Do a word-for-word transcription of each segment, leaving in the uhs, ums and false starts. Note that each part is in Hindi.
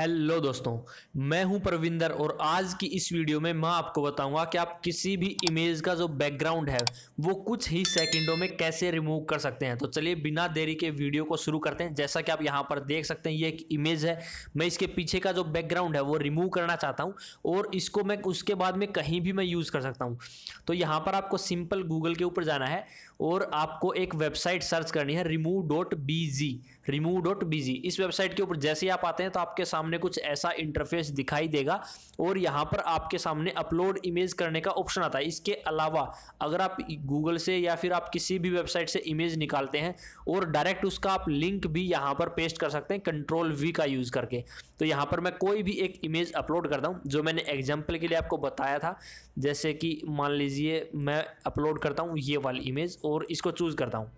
हेलो दोस्तों, मैं हूं परविंदर और आज की इस वीडियो में मैं आपको बताऊंगा कि आप किसी भी इमेज का जो बैकग्राउंड है वो कुछ ही सेकंडों में कैसे रिमूव कर सकते हैं। तो चलिए बिना देरी के वीडियो को शुरू करते हैं। जैसा कि आप यहां पर देख सकते हैं ये एक इमेज है, मैं इसके पीछे का जो बैकग्राउंड है वो रिमूव करना चाहता हूँ और इसको मैं उसके बाद में कहीं भी मैं यूज़ कर सकता हूँ। तो यहाँ पर आपको सिंपल गूगल के ऊपर जाना है और आपको एक वेबसाइट सर्च करनी है remove.bg remove.bg। इस वेबसाइट के ऊपर जैसे ही आप आते हैं तो आपके सामने कुछ ऐसा इंटरफेस दिखाई देगा और यहाँ पर आपके सामने अपलोड इमेज करने का ऑप्शन आता है। इसके अलावा अगर आप गूगल से या फिर आप किसी भी वेबसाइट से इमेज निकालते हैं और डायरेक्ट उसका आप लिंक भी यहाँ पर पेस्ट कर सकते हैं कंट्रोल वी का यूज़ करके। तो यहाँ पर मैं कोई भी एक इमेज अपलोड करता हूँ जो मैंने एग्जाम्पल के लिए आपको बताया था। जैसे कि मान लीजिए मैं अपलोड करता हूँ ये वाली इमेज और इसको चूज़ करता हूँ।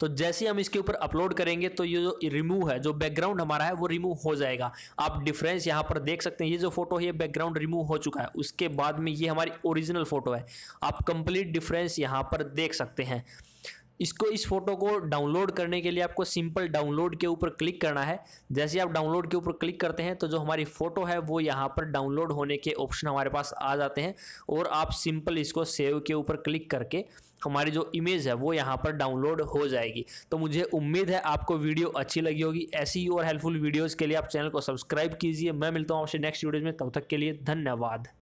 तो जैसे हम इसके ऊपर अपलोड करेंगे तो ये जो रिमूव है, जो बैकग्राउंड हमारा है वो रिमूव हो जाएगा। आप डिफरेंस यहाँ पर देख सकते हैं, ये जो फोटो है ये बैकग्राउंड रिमूव हो चुका है, उसके बाद में ये हमारी ओरिजिनल फोटो है। आप कंप्लीट डिफरेंस यहाँ पर देख सकते हैं। इसको इस फोटो को डाउनलोड करने के लिए आपको सिंपल डाउनलोड के ऊपर क्लिक करना है। जैसे आप डाउनलोड के ऊपर क्लिक करते हैं तो जो हमारी फ़ोटो है वो यहाँ पर डाउनलोड होने के ऑप्शन हमारे पास आ जाते हैं और आप सिंपल इसको सेव के ऊपर क्लिक करके हमारी जो इमेज है वो यहाँ पर डाउनलोड हो जाएगी। तो मुझे उम्मीद है आपको वीडियो अच्छी लगी होगी। ऐसी और हेल्पफुल वीडियोज़ के लिए आप चैनल को सब्सक्राइब कीजिए। मैं मिलता हूँ आपसे नेक्स्ट वीडियोज़ में, तब तक के लिए धन्यवाद।